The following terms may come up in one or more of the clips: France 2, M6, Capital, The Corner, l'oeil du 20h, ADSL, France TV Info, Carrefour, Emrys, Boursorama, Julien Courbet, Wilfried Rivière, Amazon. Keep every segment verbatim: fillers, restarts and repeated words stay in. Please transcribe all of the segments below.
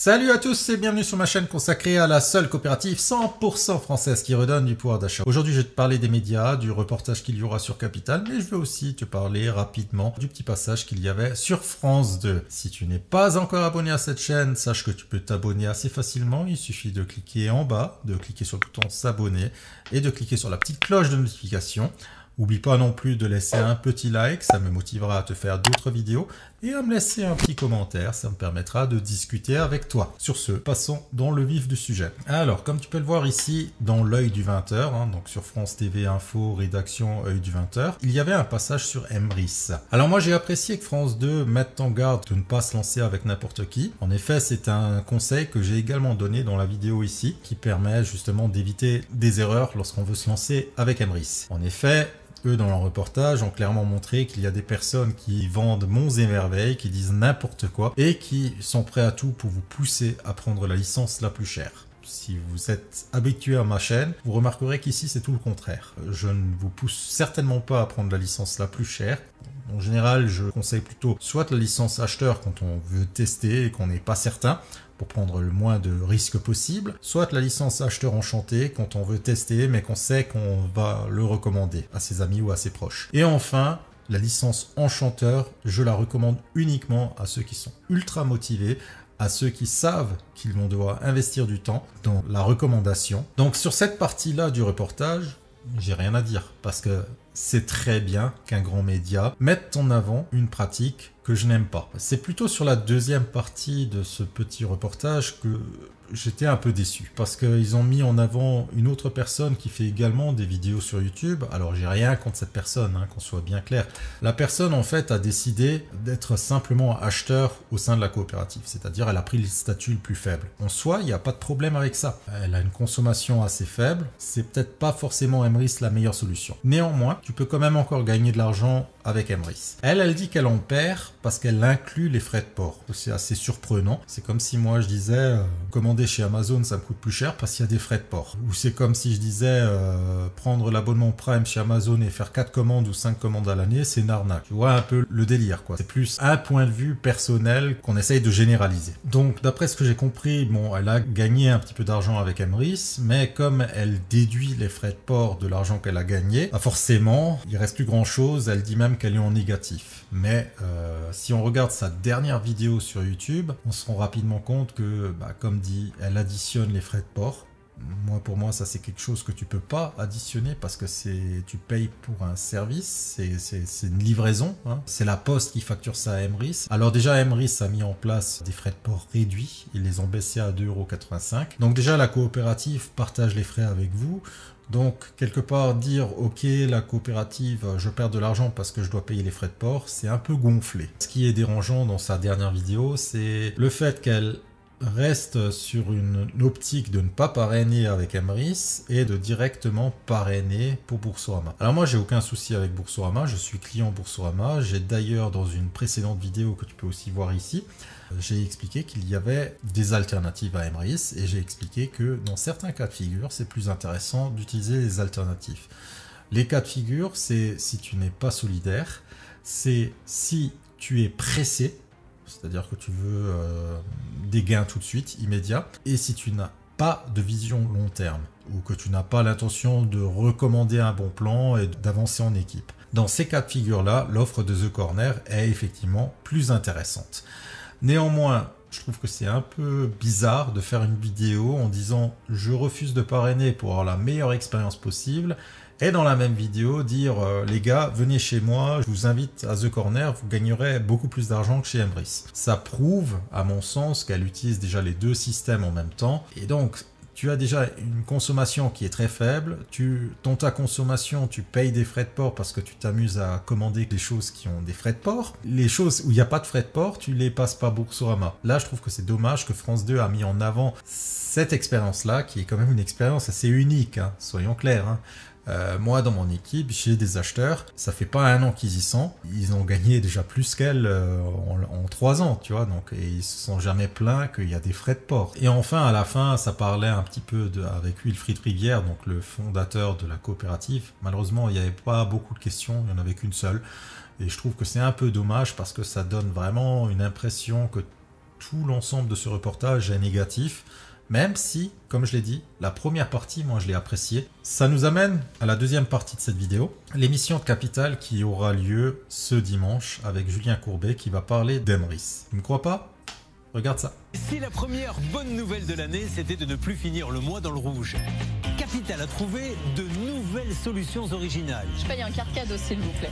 Salut à tous et bienvenue sur ma chaîne consacrée à la seule coopérative cent pour cent française qui redonne du pouvoir d'achat. Aujourd'hui, je vais te parler des médias, du reportage qu'il y aura sur Capital, mais je vais aussi te parler rapidement du petit passage qu'il y avait sur France deux. Si tu n'es pas encore abonné à cette chaîne, sache que tu peux t'abonner assez facilement. Il suffit de cliquer en bas, de cliquer sur le bouton s'abonner et de cliquer sur la petite cloche de notification. N'oublie pas non plus de laisser un petit like, ça me motivera à te faire d'autres vidéos et à me laisser un petit commentaire, ça me permettra de discuter avec toi. Sur ce, passons dans le vif du sujet. Alors, comme tu peux le voir ici, dans l'œil du vingt heures, hein, donc sur France T V Info, rédaction œil du vingt heures, il y avait un passage sur Emrys. Alors moi, j'ai apprécié que France deux mette en garde de ne pas se lancer avec n'importe qui. En effet, c'est un conseil que j'ai également donné dans la vidéo ici, qui permet justement d'éviter des erreurs lorsqu'on veut se lancer avec Emrys. En effet, eux, dans leur reportage, ont clairement montré qu'il y a des personnes qui vendent monts et merveilles, qui disent n'importe quoi et qui sont prêts à tout pour vous pousser à prendre la licence la plus chère. Si vous êtes habitué à ma chaîne, vous remarquerez qu'ici, c'est tout le contraire. Je ne vous pousse certainement pas à prendre la licence la plus chère. En général, je conseille plutôt soit la licence acheteur quand on veut tester et qu'on n'est pas certain, pour prendre le moins de risques possible, soit la licence acheteur enchanté quand on veut tester mais qu'on sait qu'on va le recommander à ses amis ou à ses proches. Et enfin, la licence enchanteur, je la recommande uniquement à ceux qui sont ultra motivés, à ceux qui savent qu'ils vont devoir investir du temps dans la recommandation. Donc sur cette partie-là du reportage, j'ai rien à dire parce que c'est très bien qu'un grand média mette en avant une pratique que je n'aime pas. C'est plutôt sur la deuxième partie de ce petit reportage que j'étais un peu déçu parce qu'ils ont mis en avant une autre personne qui fait également des vidéos sur YouTube. Alors j'ai rien contre cette personne, hein, qu'on soit bien clair. La personne en fait a décidé d'être simplement acheteur au sein de la coopérative, c'est-à-dire elle a pris le statut le plus faible. En soi, il n'y a pas de problème avec ça. Elle a une consommation assez faible, c'est peut-être pas forcément Emrys la meilleure solution. Néanmoins, tu peux quand même encore gagner de l'argent avec Emrys. Elle, elle dit qu'elle en perd parce qu'elle inclut les frais de port. C'est assez surprenant. C'est comme si moi je disais euh, comment chez Amazon ça me coûte plus cher parce qu'il y a des frais de port, ou c'est comme si je disais euh, prendre l'abonnement Prime chez Amazon et faire quatre commandes ou cinq commandes à l'année, c'est une arnaque. Tu vois un peu le délire, quoi. C'est plus un point de vue personnel qu'on essaye de généraliser. Donc d'après ce que j'ai compris, bon, elle a gagné un petit peu d'argent avec Emrys, mais comme elle déduit les frais de port de l'argent qu'elle a gagné, bah forcément il reste plus grand chose. Elle dit même qu'elle est en négatif, mais euh, si on regarde sa dernière vidéo sur YouTube, on se rend rapidement compte que bah, comme dit, elle additionne les frais de port. Moi, pour moi, ça c'est quelque chose que tu peux pas additionner parce que c'est, tu payes pour un service, c'est une livraison, hein. C'est la poste qui facture ça à Emrys. Alors déjà, Emrys a mis en place des frais de port réduits, ils les ont baissés à deux euros quatre-vingt-cinq. Donc déjà, la coopérative partage les frais avec vous. Donc, quelque part, dire « Ok, la coopérative, je perds de l'argent parce que je dois payer les frais de port », c'est un peu gonflé. Ce qui est dérangeant dans sa dernière vidéo, c'est le fait qu'elle reste sur une optique de ne pas parrainer avec Emrys et de directement parrainer pour Boursorama. Alors moi, j'ai aucun souci avec Boursorama, je suis client Boursorama. J'ai d'ailleurs, dans une précédente vidéo que tu peux aussi voir ici, j'ai expliqué qu'il y avait des alternatives à Emrys et j'ai expliqué que dans certains cas de figure, c'est plus intéressant d'utiliser les alternatives. Les cas de figure, c'est si tu n'es pas solidaire, c'est si tu es pressé, c'est-à-dire que tu veux euh, des gains tout de suite, immédiats. Et si tu n'as pas de vision long terme ou que tu n'as pas l'intention de recommander un bon plan et d'avancer en équipe. Dans ces cas de figure-là, l'offre de The Corner est effectivement plus intéressante. Néanmoins, je trouve que c'est un peu bizarre de faire une vidéo en disant « je refuse de parrainer pour avoir la meilleure expérience possible » et dans la même vidéo dire euh, les gars, venez chez moi, je vous invite à The Corner, vous gagnerez beaucoup plus d'argent que chez Emrys. Ça prouve, à mon sens, qu'elle utilise déjà les deux systèmes en même temps. Et donc, tu as déjà une consommation qui est très faible, tu, dans ta consommation, tu payes des frais de port parce que tu t'amuses à commander des choses qui ont des frais de port. Les choses où il n'y a pas de frais de port, tu les passes par Boursorama. Là, je trouve que c'est dommage que France deux a mis en avant cette expérience-là, qui est quand même une expérience assez unique, hein, soyons clairs. Hein. Euh, moi, dans mon équipe, j'ai des acheteurs, ça fait pas un an qu'ils y sont, ils ont gagné déjà plus qu'elle euh, en, en trois ans, tu vois, donc et ils se sont jamais plaints qu'il y a des frais de port. Et enfin, à la fin, ça parlait un petit peu de, avec Wilfried Rivière, donc le fondateur de la coopérative. Malheureusement, il n'y avait pas beaucoup de questions, il n'y en avait qu'une seule, et je trouve que c'est un peu dommage parce que ça donne vraiment une impression que tout l'ensemble de ce reportage est négatif, même si, comme je l'ai dit, la première partie, moi, je l'ai appréciée. Ça nous amène à la deuxième partie de cette vidéo, l'émission de Capital qui aura lieu ce dimanche avec Julien Courbet qui va parler d'Emrys. Tu ne me crois pas ? Regarde ça. Si la première bonne nouvelle de l'année, c'était de ne plus finir le mois dans le rouge, Capital a trouvé de nouvelles solutions originales. Je paye un carte cadeau, s'il vous plaît.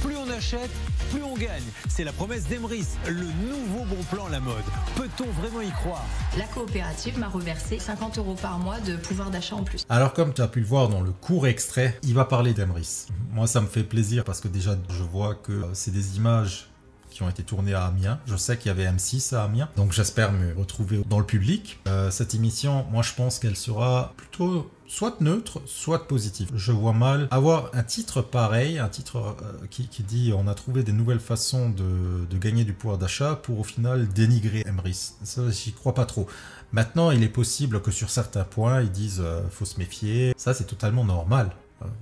Plus on achète, plus on gagne. C'est la promesse d'Emrys, le nouveau bon plan à la mode. Peut-on vraiment y croire? La coopérative m'a reversé cinquante euros par mois de pouvoir d'achat en plus. Alors comme tu as pu le voir dans le court extrait, il va parler d'Emrys. Moi ça me fait plaisir parce que déjà je vois que c'est des images qui ont été tournées à Amiens. Je sais qu'il y avait M six à Amiens, donc j'espère me retrouver dans le public. Euh, cette émission, moi je pense qu'elle sera plutôt soit neutre, soit positif. Je vois mal avoir un titre pareil, un titre qui, qui dit on a trouvé des nouvelles façons de, de gagner du pouvoir d'achat pour au final dénigrer Emrys. Ça, j'y crois pas trop. Maintenant, il est possible que sur certains points, ils disent euh, faut se méfier. Ça, c'est totalement normal.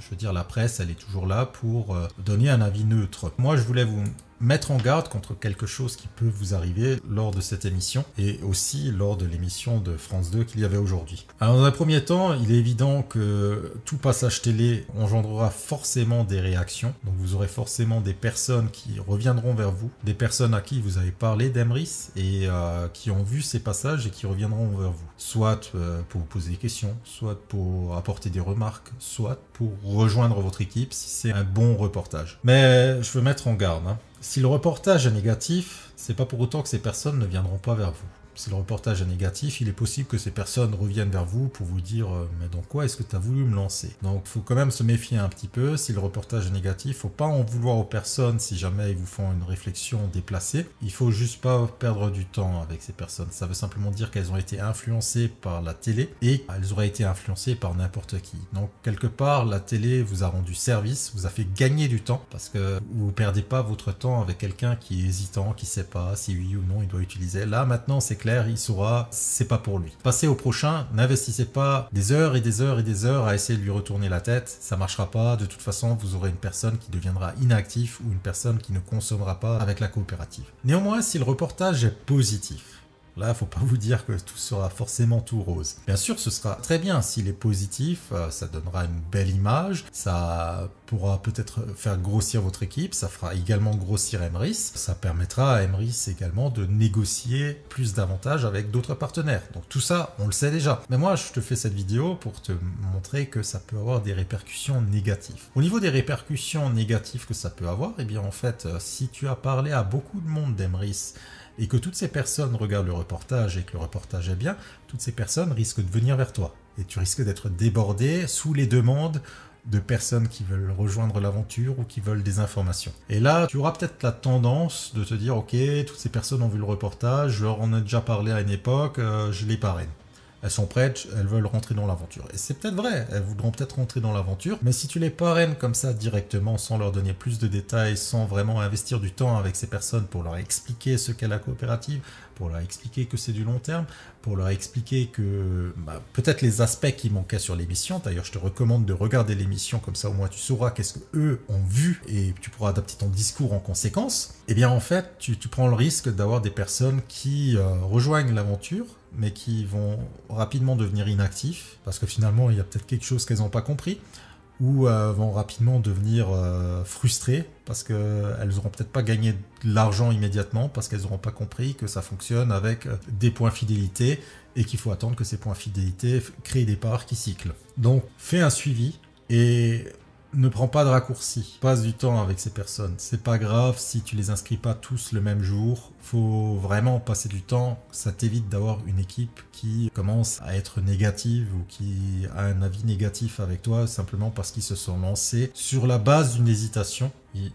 Je veux dire, la presse, elle est toujours là pour donner un avis neutre. Moi, je voulais vous mettre en garde contre quelque chose qui peut vous arriver lors de cette émission et aussi lors de l'émission de France deux qu'il y avait aujourd'hui. Alors, dans un premier temps, il est évident que tout passage télé engendrera forcément des réactions. Donc, vous aurez forcément des personnes qui reviendront vers vous, des personnes à qui vous avez parlé d'Emrys et euh, qui ont vu ces passages et qui reviendront vers vous. Soit euh, pour vous poser des questions, soit pour apporter des remarques, soit pour rejoindre votre équipe si c'est un bon reportage. Mais je veux mettre en garde, hein. Si le reportage est négatif, c'est pas pour autant que ces personnes ne viendront pas vers vous. Si le reportage est négatif, il est possible que ces personnes reviennent vers vous pour vous dire « mais dans quoi est-ce que tu as voulu me lancer ?» Donc il faut quand même se méfier un petit peu. Si le reportage est négatif, faut pas en vouloir aux personnes si jamais ils vous font une réflexion déplacée. Il faut juste pas perdre du temps avec ces personnes. Ça veut simplement dire qu'elles ont été influencées par la télé et elles auraient été influencées par n'importe qui. Donc quelque part, la télé vous a rendu service, vous a fait gagner du temps parce que vous perdez pas votre temps avec quelqu'un qui est hésitant, qui sait pas si oui ou non il doit utiliser. Là maintenant, c'est il saura, c'est pas pour lui. Passez au prochain, n'investissez pas des heures et des heures et des heures à essayer de lui retourner la tête, ça marchera pas, de toute façon vous aurez une personne qui deviendra inactive ou une personne qui ne consommera pas avec la coopérative. Néanmoins, si le reportage est positif, là, faut pas vous dire que tout sera forcément tout rose. Bien sûr, ce sera très bien. S'il est positif, ça donnera une belle image. Ça pourra peut-être faire grossir votre équipe. Ça fera également grossir Emrys. Ça permettra à Emrys également de négocier plus d'avantages avec d'autres partenaires. Donc tout ça, on le sait déjà. Mais moi, je te fais cette vidéo pour te montrer que ça peut avoir des répercussions négatives. Au niveau des répercussions négatives que ça peut avoir, eh bien en fait, si tu as parlé à beaucoup de monde d'Emrys, et que toutes ces personnes regardent le reportage et que le reportage est bien, toutes ces personnes risquent de venir vers toi. Et tu risques d'être débordé sous les demandes de personnes qui veulent rejoindre l'aventure ou qui veulent des informations. Et là, tu auras peut-être la tendance de te dire « Ok, toutes ces personnes ont vu le reportage, je leur en ai déjà parlé à une époque, euh, je les parraine. » Elles sont prêtes, elles veulent rentrer dans l'aventure. Et c'est peut-être vrai, elles voudront peut-être rentrer dans l'aventure, mais si tu les parraines comme ça directement, sans leur donner plus de détails, sans vraiment investir du temps avec ces personnes pour leur expliquer ce qu'est la coopérative, pour leur expliquer que c'est du long terme, pour leur expliquer que bah, peut-être les aspects qui manquaient sur l'émission, d'ailleurs je te recommande de regarder l'émission comme ça au moins tu sauras qu'est-ce qu'eux ont vu et tu pourras adapter ton discours en conséquence, et bien en fait tu, tu prends le risque d'avoir des personnes qui euh, rejoignent l'aventure mais qui vont rapidement devenir inactifs, parce que finalement il y a peut-être quelque chose qu'elles n'ont pas compris, ou euh, vont rapidement devenir euh, frustrées, parce qu'elles n'auront peut-être pas gagné de l'argent immédiatement, parce qu'elles n'auront pas compris que ça fonctionne avec des points fidélité, et qu'il faut attendre que ces points fidélité créent des parts qui cyclent. Donc fais un suivi, et ne prends pas de raccourcis, passe du temps avec ces personnes, c'est pas grave si tu les inscris pas tous le même jour, faut vraiment passer du temps, ça t'évite d'avoir une équipe qui commence à être négative ou qui a un avis négatif avec toi simplement parce qu'ils se sont lancés sur la base d'une hésitation.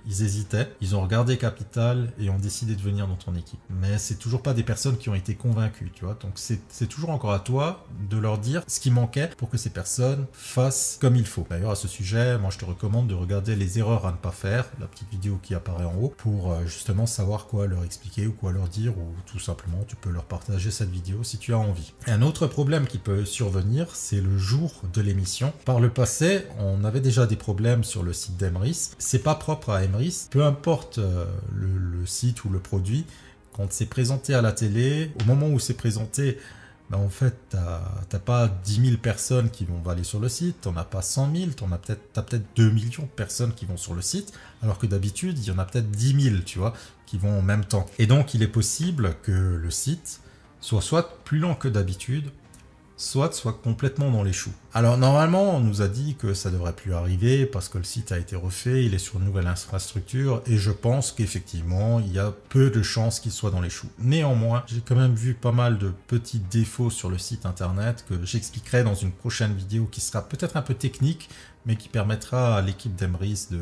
Ils hésitaient, ils ont regardé Capital et ont décidé de venir dans ton équipe. Mais c'est toujours pas des personnes qui ont été convaincues, tu vois. Donc c'est toujours encore à toi de leur dire ce qui manquait pour que ces personnes fassent comme il faut. D'ailleurs à ce sujet, moi je te recommande de regarder les erreurs à ne pas faire, la petite vidéo qui apparaît en haut, pour justement savoir quoi leur expliquer ou quoi leur dire, ou tout simplement tu peux leur partager cette vidéo si tu as envie. Un autre problème qui peut survenir, c'est le jour de l'émission. Par le passé, on avait déjà des problèmes sur le site d'Emrys. C'est pas propre à Emrys, peu importe le, le site ou le produit, Quand c'est présenté à la télé, au moment où c'est présenté, ben en fait, tu n'as pas dix mille personnes qui vont aller sur le site, tu n'en as pas cent mille, tu as peut-être peut deux millions de personnes qui vont sur le site, alors que d'habitude, il y en a peut-être dix mille, tu vois, qui vont en même temps. Et donc, il est possible que le site soit soit plus lent que d'habitude, soit soit complètement dans les choux. Alors normalement, on nous a dit que ça devrait plus arriver parce que le site a été refait, il est sur une nouvelle infrastructure et je pense qu'effectivement, il y a peu de chances qu'il soit dans les choux. Néanmoins, j'ai quand même vu pas mal de petits défauts sur le site internet que j'expliquerai dans une prochaine vidéo qui sera peut-être un peu technique, mais qui permettra à l'équipe d'Emrys de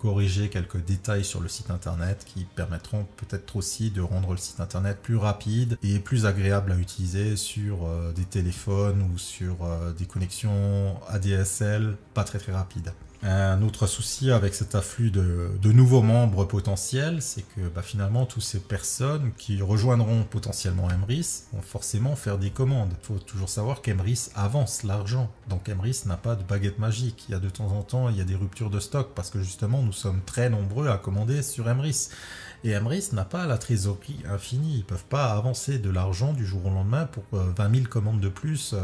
corriger quelques détails sur le site internet qui permettront peut-être aussi de rendre le site internet plus rapide et plus agréable à utiliser sur euh, des téléphones ou sur euh, des connexions A D S L pas très très rapides. Un autre souci avec cet afflux de, de nouveaux membres potentiels, c'est que bah, finalement, toutes ces personnes qui rejoindront potentiellement Emrys vont forcément faire des commandes. Il faut toujours savoir qu'Emrys avance l'argent. Donc Emrys n'a pas de baguette magique. Il y a de temps en temps, il y a des ruptures de stock parce que justement, nous sommes très nombreux à commander sur Emrys. Et Emrys n'a pas la trésorerie infinie. Ils ne peuvent pas avancer de l'argent du jour au lendemain pour vingt mille commandes de plus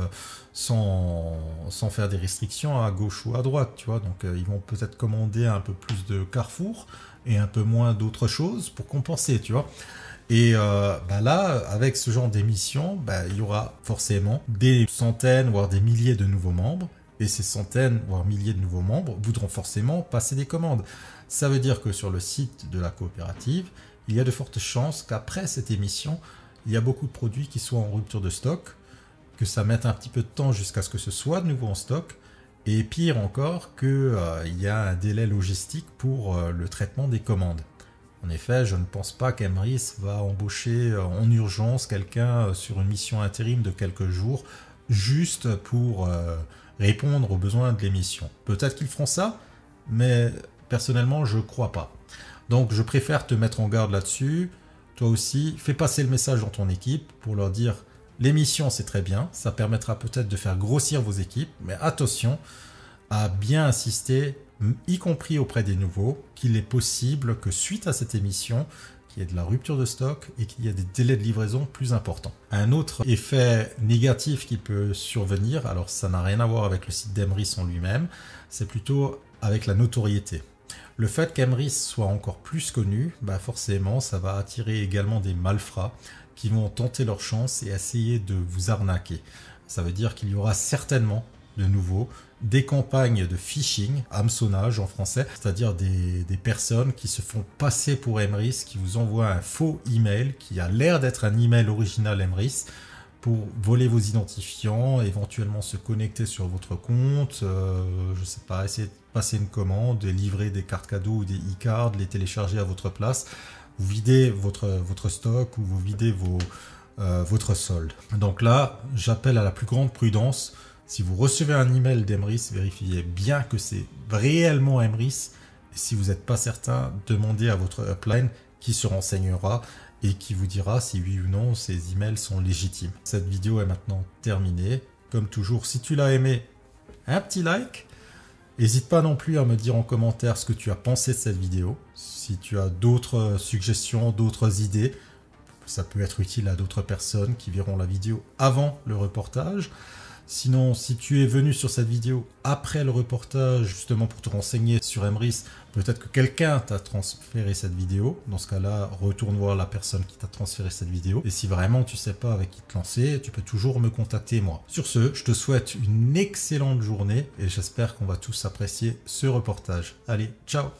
sans, sans faire des restrictions à gauche ou à droite, tu vois. Donc, ils vont peut-être commander un peu plus de Carrefour et un peu moins d'autres choses pour compenser, tu vois. Et euh, bah là, avec ce genre d'émission, bah, il y aura forcément des centaines, voire des milliers de nouveaux membres. Et ces centaines, voire milliers de nouveaux membres voudront forcément passer des commandes. Ça veut dire que sur le site de la coopérative, il y a de fortes chances qu'après cette émission, il y a beaucoup de produits qui soient en rupture de stock, que ça mette un petit peu de temps jusqu'à ce que ce soit de nouveau en stock, et pire encore, qu'il euh, y a un délai logistique pour euh, le traitement des commandes. En effet, je ne pense pas qu'Emrys va embaucher euh, en urgence quelqu'un euh, sur une mission intérim de quelques jours, juste pour... Euh, répondre aux besoins de l'émission. Peut-être qu'ils feront ça, mais personnellement, je ne crois pas. Donc, je préfère te mettre en garde là-dessus. Toi aussi, fais passer le message dans ton équipe pour leur dire « l'émission, c'est très bien, ça permettra peut-être de faire grossir vos équipes, mais attention à bien insister, y compris auprès des nouveaux, qu'il est possible que suite à cette émission, qu'il y ait de la rupture de stock et qu'il y ait des délais de livraison plus importants. Un autre effet négatif qui peut survenir, alors ça n'a rien à voir avec le site d'Emrys en lui-même, c'est plutôt avec la notoriété. Le fait qu'Emrys soit encore plus connu, bah forcément ça va attirer également des malfrats qui vont tenter leur chance et essayer de vous arnaquer. Ça veut dire qu'il y aura certainement de nouveau des campagnes de phishing, hameçonnage en français, c'est-à-dire des, des personnes qui se font passer pour Emrys, qui vous envoient un faux email qui a l'air d'être un email original Emrys pour voler vos identifiants, éventuellement se connecter sur votre compte, euh, je sais pas, essayer de passer une commande, livrer des cartes cadeaux ou des e-cards, les télécharger à votre place, vous videz votre, votre stock ou vous videz vos, euh, votre solde. Donc là, j'appelle à la plus grande prudence. Si vous recevez un email d'Emrys, vérifiez bien que c'est réellement Emrys. Et si vous n'êtes pas certain, demandez à votre upline qui se renseignera et qui vous dira si oui ou non ces emails sont légitimes. Cette vidéo est maintenant terminée. Comme toujours, si tu l'as aimé, un petit like. N'hésite pas non plus à me dire en commentaire ce que tu as pensé de cette vidéo. Si tu as d'autres suggestions, d'autres idées, ça peut être utile à d'autres personnes qui verront la vidéo avant le reportage. Sinon, si tu es venu sur cette vidéo après le reportage, justement pour te renseigner sur Emrys, peut-être que quelqu'un t'a transféré cette vidéo. Dans ce cas-là, retourne voir la personne qui t'a transféré cette vidéo. Et si vraiment tu ne sais pas avec qui te lancer, tu peux toujours me contacter moi. Sur ce, je te souhaite une excellente journée et j'espère qu'on va tous apprécier ce reportage. Allez, ciao!